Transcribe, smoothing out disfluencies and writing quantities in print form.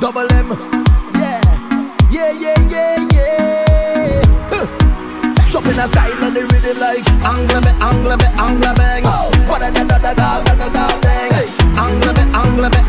Double M, yeah, yeah, yeah, yeah, yeah. Chopping the side of the rhythm like angla be, angla be, angla bang. What a da da da da da da da thing. Angla be, angla be.